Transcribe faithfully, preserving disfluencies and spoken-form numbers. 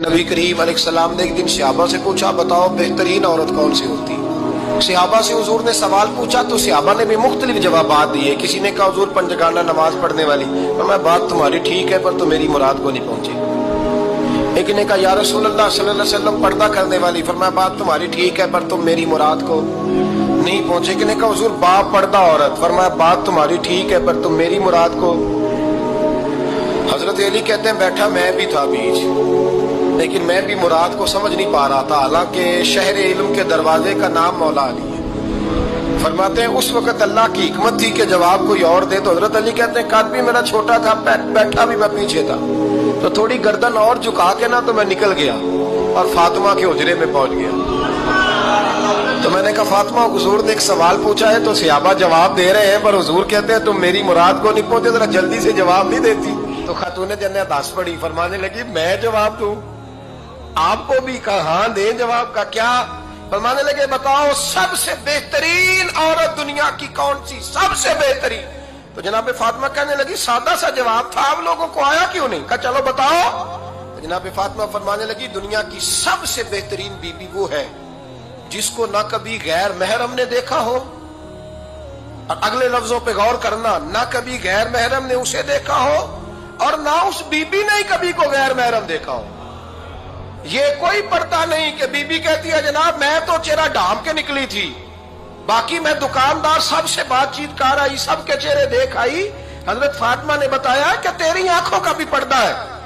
नबी करीम अलैहिस्सलाम ने एक दिन सहाबा से पूछा, बताओ बेहतरीन औरत कौन सी होती है। सहाबा से हुजूर ने सवाल पूछा तो सहाबा ने भी मुख्तलिफ जवाब दिए। किसी ने कहा हुजूर पंजगाना नमाज पढ़ने वाली। मैं बात तुम्हारी ठीक है पर तो मेरी मुराद को नहीं पहुंची। एक ने कहा या रसूलल्लाह सल्लल्लाहु अलैहि वसल्लम पर्दा करने वाली। फरमाया बात तुम्हारी ठीक है पर तुम मेरी मुराद को नहीं पहुंचे। एक ने कहा हुजूर बा पर्दा औरत। फरमाया बात तुम्हारी ठीक है पर तुम मेरी मुराद को। हजरत अली कहते हैं बैठा मैं भी था बीच, लेकिन मैं भी मुराद को समझ नहीं पा रहा था। हालांकि शहरे इल्म के दरवाजे का नाम मौला अली है। फरमाते हैं उस वक्त अल्लाह की हिकमत थी कि जवाब कोई और दे। तो हजरत अली कहते हैं कद भी मेरा छोटा था, बैठा भी मैं पीछे था, तो थोड़ी गर्दन और झुका के ना तो मैं निकल गया और फातिमा के हुजरे में पहुंच गया। तो मैंने कहा फातिमा हुजूर ने एक सवाल पूछा है तो सहाबा जवाब दे रहे हैं पर हुजूर कहते हैं तुम मेरी मुराद को नहीं पहुंचे, जरा जल्दी से जवाब नहीं देती। तो खातून जन्नत हंस पड़ी, फरमाने लगी मैं जवाब दूं, आपको भी कहा दे जवाब का क्या। फरमाने लगे बताओ सबसे बेहतरीन औरत दुनिया की कौन सी, सबसे बेहतरीन। तो जनाब फातिमा कहने लगी सादा सा जवाब था, आप लोगों को आया क्यों नहीं। कहा चलो बताओ। तो जनाब फातिमा फरमाने लगी दुनिया की सबसे बेहतरीन बीबी वो है जिसको ना कभी गैर महरम ने देखा हो, और अगले लफ्जों पे गौर करना, ना कभी गैर महरम ने उसे देखा हो और ना उस बीबी ने कभी को गैर महरम देखा हो। ये कोई पर्दा नहीं कि बीबी कहती है जनाब मैं तो चेहरा ढांप के निकली थी, बाकी मैं दुकानदार सब से बातचीत कर आई, सबके चेहरे देख आई। हजरत फातिमा ने बताया कि तेरी आंखों का भी पर्दा है।